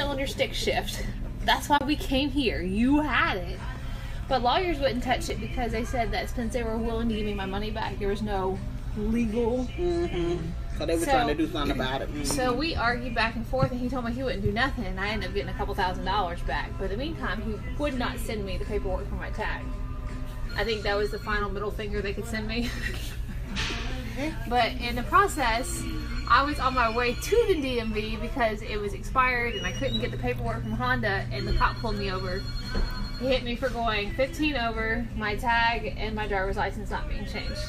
still on your stick shift. That's why we came here. You had it. But lawyers wouldn't touch it because they said that since they were willing to give me my money back, there was no legal. So they were trying to do something about it. So we argued back and forth, and he told me he wouldn't do nothing, and I ended up getting a couple $1,000s back. But in the meantime, he would not send me the paperwork for my tag. I think that was the final middle finger they could send me. But in the process, I was on my way to the DMV because it was expired and I couldn't get the paperwork from Honda, and the cop pulled me over. He hit me for going 15 over, my tag and my driver's license not being changed.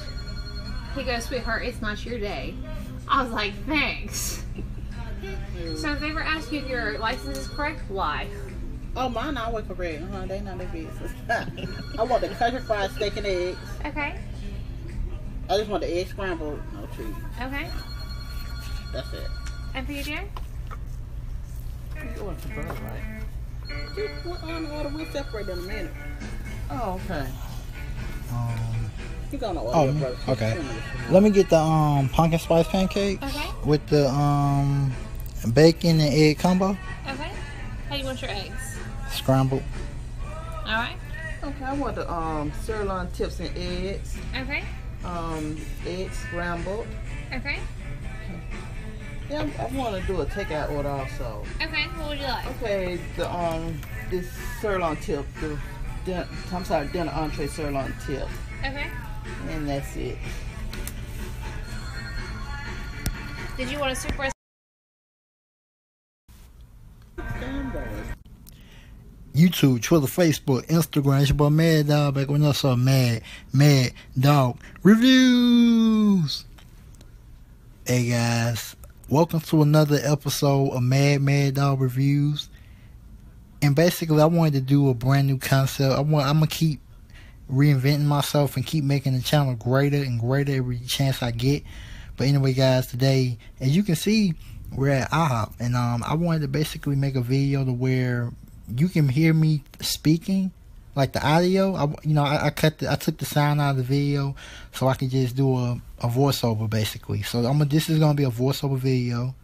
He goes, "Sweetheart, it's not your day." I was like, "Thanks." So if they ever ask you if your license is correct, lie. Oh, mine always correct. They know their business. I want the country fried steak and eggs. Okay. I just want the egg scrambled, no cheese. Okay. That's it. And for you, dear? You want the bird, right? Just put on the order. We'll separate in a minute. Oh, okay. You're going to order it, brother. Okay. Let me get the pumpkin spice pancakes with the bacon and egg combo. Okay. How do you want your eggs? Scrambled. All right. Okay, I want the sirloin tips and eggs. Okay. Eggs scrambled. Okay. Yeah, I want to do a takeout order also. Okay, what would you like? Okay, the this sirloin tip, the dinner entree sirloin tip. Okay. And that's it. Did you want a soup recipe? YouTube, Twitter, Facebook, Instagram. It's your boy Mad Dog back with us on Mad Dog Reviews. Hey guys, welcome to another episode of Mad Dog Reviews. And basically, I wanted to do a brand new concept. I'm gonna keep reinventing myself and keep making the channel greater and greater every chance I get. But anyway, guys, today, as you can see, we're at IHOP, and I wanted to basically make a video to where you can hear me speaking, like the audio. I took the sound out of the video so I can just do a voiceover basically. So this is gonna be a voiceover video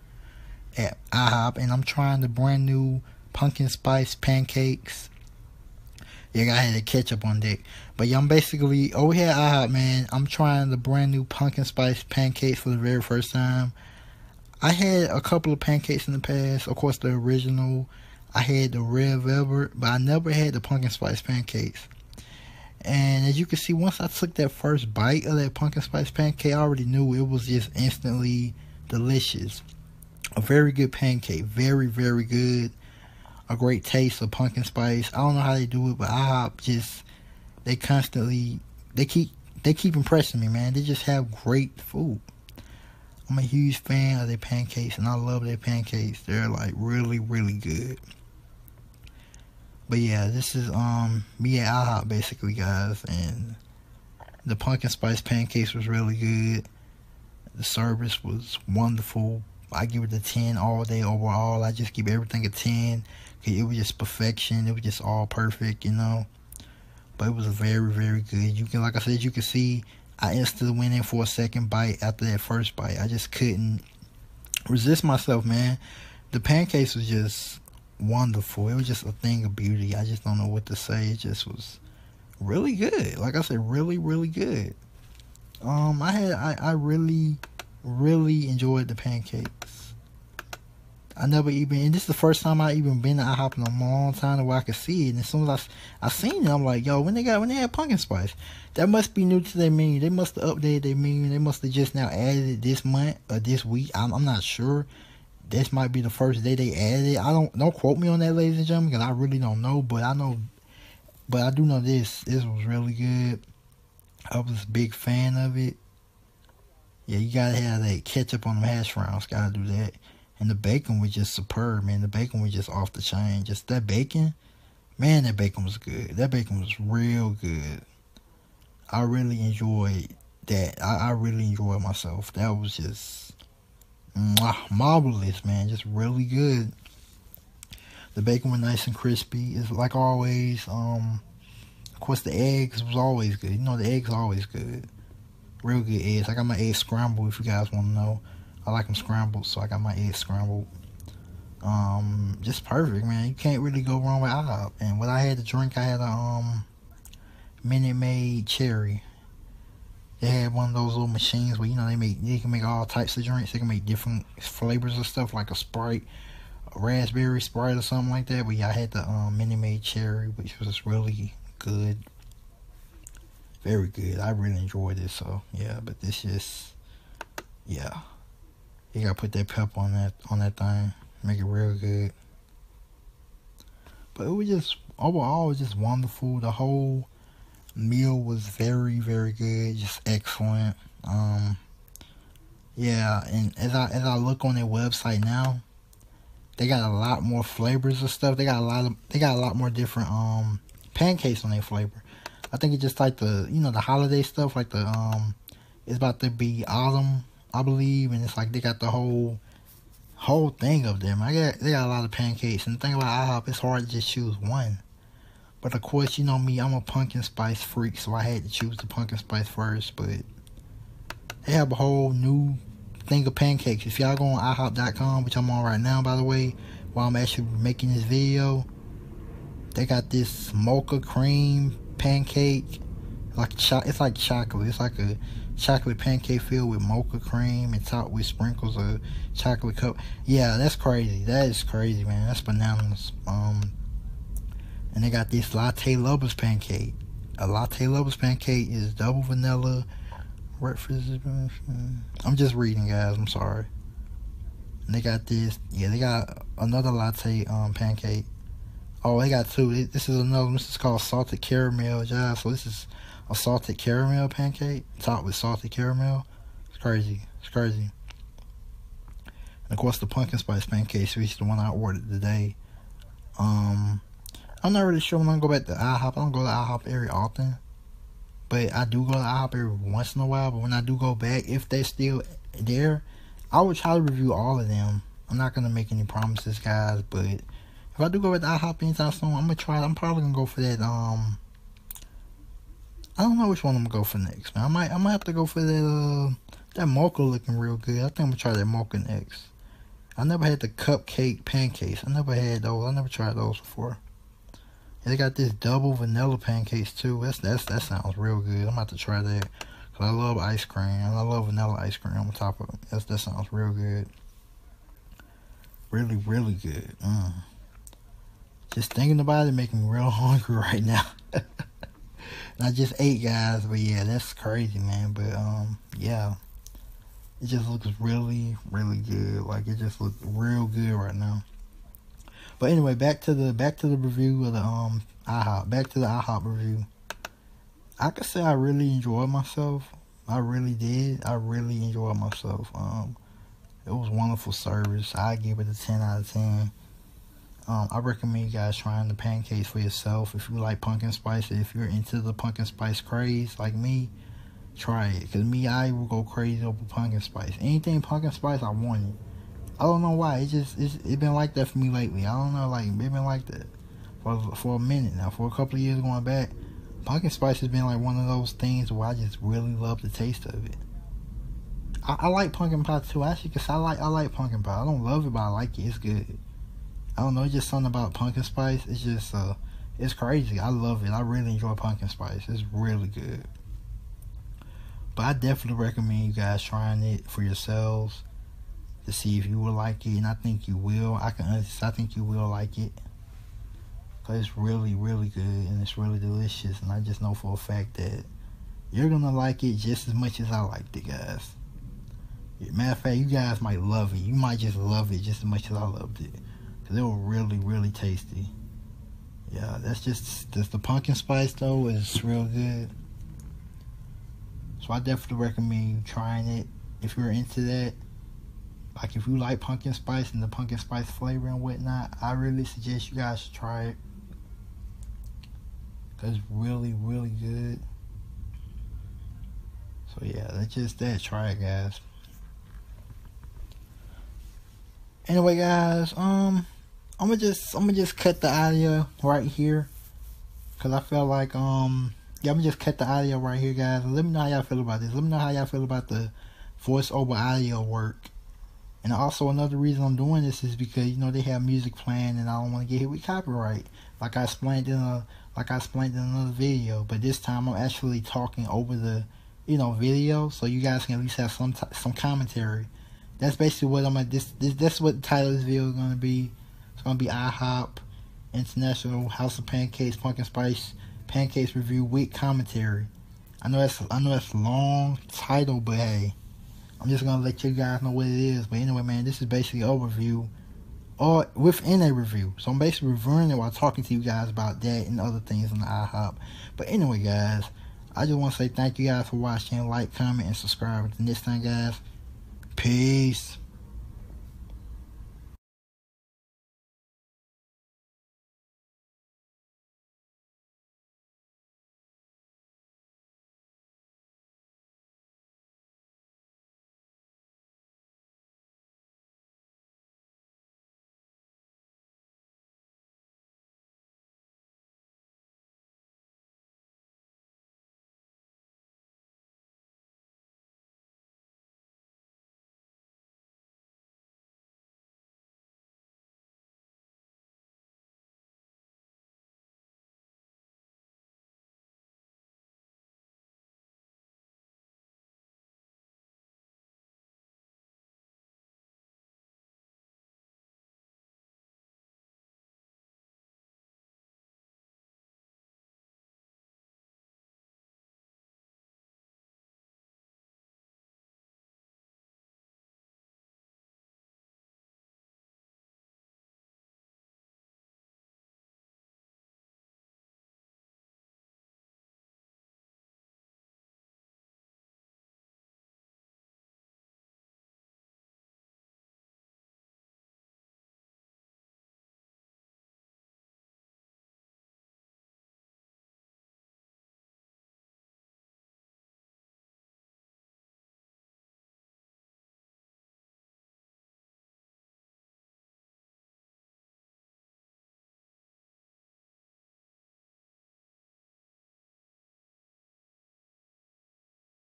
at IHOP, and I'm trying the brand new pumpkin spice pancakes. Yeah, I had the ketchup on deck, but yeah, I'm basically over here at IHOP, man. I'm trying the brand new pumpkin spice pancakes for the very first time. I had a couple of pancakes in the past, of course the original. I had the red velvet, but I never had the pumpkin spice pancakes. And as you can see, once I took that first bite of that pumpkin spice pancake, I already knew it was just instantly delicious. A very good pancake. Very, very good. A great taste of pumpkin spice. I don't know how they do it, but IHOP just, they keep impressing me, man. They just have great food. I'm a huge fan of their pancakes, and I love their pancakes. They're like really, really good. But yeah, this is me at IHOP basically, guys, and the pumpkin spice pancakes was really good. The service was wonderful. I give it a 10 all day overall. I just give everything a 10. It was just perfection. It was just all perfect, you know. But it was very, very good. You can, like I said, you can see I instantly went in for a second bite after that first bite. I just couldn't resist myself, man. The pancakes was just wonderful. It was just a thing of beauty. I just don't know what to say. It just was really good. Like I said, really, really good. I really, really enjoyed the pancakes. And this is the first time I even been to IHOP in a long time where I could see it. And as soon as I seen it, I'm like, yo, when they had pumpkin spice, that must be new to their menu. They must have updated their menu. They must have just now added it this month or this week. I'm not sure. This might be the first day they added it. Don't quote me on that, ladies and gentlemen, because I really don't know. But I do know this. This was really good. I was a big fan of it. Yeah, you gotta have that ketchup on the hash browns. Gotta do that. And the bacon was just superb, man. The bacon was just off the chain. Just that bacon. Man, that bacon was good. That bacon was real good. I really enjoyed that. I really enjoyed myself. That was just marvelous, man. Just really good. The bacon was nice and crispy. It's like always. Of course, the eggs was always good. You know, the eggs always good. Real good eggs. I got my eggs scrambled if you guys want to know. I like them scrambled, so I got my eggs scrambled. Just perfect, man. You can't really go wrong with IHOP. And what I had to drink, I had a Minute Maid cherry. They had one of those little machines where, you know, they can make all types of drinks. They can make different flavors of stuff, like a Sprite, a raspberry Sprite or something like that. But yeah, I had the Minute Maid cherry, which was really good. Very good. I really enjoyed it. So yeah, but this just, yeah, you gotta put that pep on that thing, make it real good. But it was just overall, it was just wonderful. The whole meal was very, very good, just excellent. Yeah, and as I look on their website now, they got a lot more flavors of stuff. They got a lot more different pancakes on their flavor. I think it's just like the, you know, the holiday stuff, like the, it's about to be autumn, I believe, and it's like they got the whole thing of them. They got a lot of pancakes, and the thing about IHOP, it's hard to just choose one. But of course, you know me, I'm a pumpkin spice freak, so I had to choose the pumpkin spice first. But they have a whole new thing of pancakes. If y'all go on IHOP.com, which I'm on right now, by the way, while I'm actually making this video, they got this mocha cream pancake. It's like chocolate. It's like a chocolate pancake filled with mocha cream and topped with sprinkles of chocolate cup. Yeah, that's crazy. That is crazy, man. That's bananas. And they got this latte lovers pancake. A latte lovers pancake is double vanilla breakfast. I'm just reading, guys. I'm sorry. And they got this. Yeah, they got another latte pancake. Oh, they got two. This is another. This is called salted caramel, guys. So this is a salted caramel pancake topped with salted caramel. It's crazy. It's crazy. And of course, the pumpkin spice pancakes, which is the one I ordered today. I'm not really sure when I go back to IHOP. I don't go to IHOP every often, but I do go to IHOP every once in a while. But when I do go back, if they're still there, I will try to review all of them. I'm not gonna make any promises, guys, but if I do go with IHOP anytime soon, I'm gonna try it. I'm probably gonna go for that. I don't know which one I'm gonna go for next, man. I might have to go for that. That mocha looking real good. I think I'm gonna try that mocha next. I never had the cupcake pancakes. I never had those. I never tried those before. And they got this double vanilla pancakes too. That sounds real good. I'm about to try that, cause I love ice cream and I love vanilla ice cream on top of it. That sounds real good. Really good. Just thinking about it making me real hungry right now. And I just ate, guys, but yeah, that's crazy, man. But yeah, it just looks really good. Like, it just looks real good right now. But anyway, back to the review of the IHOP. Back to the IHOP review. I could say I really enjoyed myself. I really did. I really enjoyed myself. It was wonderful service. I give it a 10 out of 10. I recommend you guys trying the pancakes for yourself. If you like pumpkin spice, if you're into the pumpkin spice craze like me, try it. Because me, I will go crazy over pumpkin spice. Anything pumpkin spice, I want it. I don't know why. It's been like that for me lately. I don't know. Like, it's been like that for a minute now. For a couple of years going back, pumpkin spice has been like one of those things where I just really love the taste of it. I like pumpkin pie too. Actually, because I like pumpkin pie. I don't love it, but I like it. It's good. I don't know, it's just something about pumpkin spice. It's just, it's crazy. I love it. I really enjoy pumpkin spice. It's really good. But I definitely recommend you guys trying it for yourselves to see if you will like it. And I think you will. I think you will like it. Because it's really good. And it's really delicious. And I just know for a fact that you're going to like it just as much as I liked it, guys. Matter of fact, you guys might love it. You might just love it just as much as I loved it. They were really tasty. Yeah, that's just the pumpkin spice though is real good. So I definitely recommend you trying it if you're into that. Like, if you like pumpkin spice and the pumpkin spice flavor and whatnot, I really suggest you guys should try it. Cause it's really good. So yeah, that's just that. Try it, guys. Anyway, guys, I'm gonna just cut the audio right here, cause I feel like yeah, I'm gonna just cut the audio right here, guys. Let me know how y'all feel about this. Let me know how y'all feel about the voice over audio work, And also another reason I'm doing this is because, you know, they have music playing and I don't want to get hit with copyright, like I explained in another video. But this time I'm actually talking over the, you know, video, so you guys can at least have some commentary. That's basically what I'm gonna. That's what the title of this video is gonna be. It's gonna be IHOP International House of Pancakes Pumpkin Spice Pancakes Review with Commentary. I know that's a long title, but hey, I'm just gonna let you guys know what it is. But anyway, man, this is basically an overview, or within a review. So I'm basically reviewing it while talking to you guys about that and other things on the IHOP. But anyway, guys, I just want to say thank you guys for watching. Like, comment, and subscribe. Until next time, guys. Peace.